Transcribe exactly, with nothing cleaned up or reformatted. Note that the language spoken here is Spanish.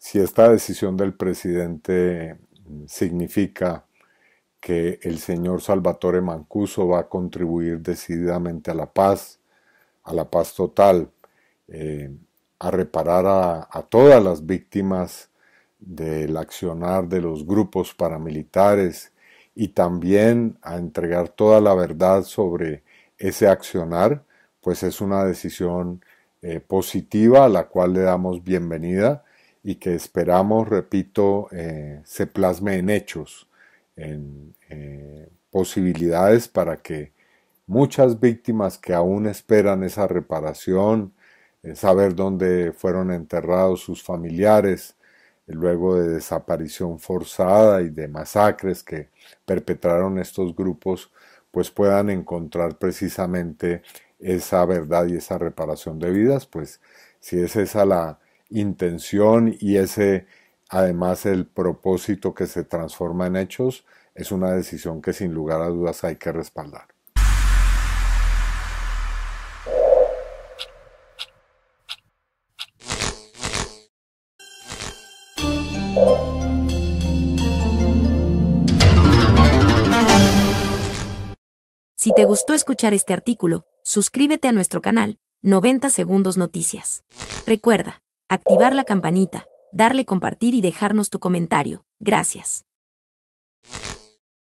si esta decisión del presidente significa que el señor Salvatore Mancuso va a contribuir decididamente a la paz, a la paz total, eh, a reparar a, a todas las víctimas del accionar de los grupos paramilitares y también a entregar toda la verdad sobre ese accionar, pues es una decisión eh, positiva a la cual le damos bienvenida y que esperamos, repito, eh, se plasme en hechos, en eh, posibilidades para que muchas víctimas que aún esperan esa reparación, eh, saber dónde fueron enterrados sus familiares, eh, luego de desaparición forzada y de masacres que perpetraron estos grupos, pues puedan encontrar precisamente esa verdad y esa reparación de vidas. Pues si es esa la intención y ese además el propósito que se transforma en hechos, es una decisión que sin lugar a dudas hay que respaldar. Si te gustó escuchar este artículo, suscríbete a nuestro canal noventa Segundos Noticias. Recuerda activar la campanita, darle compartir y dejarnos tu comentario. Gracias.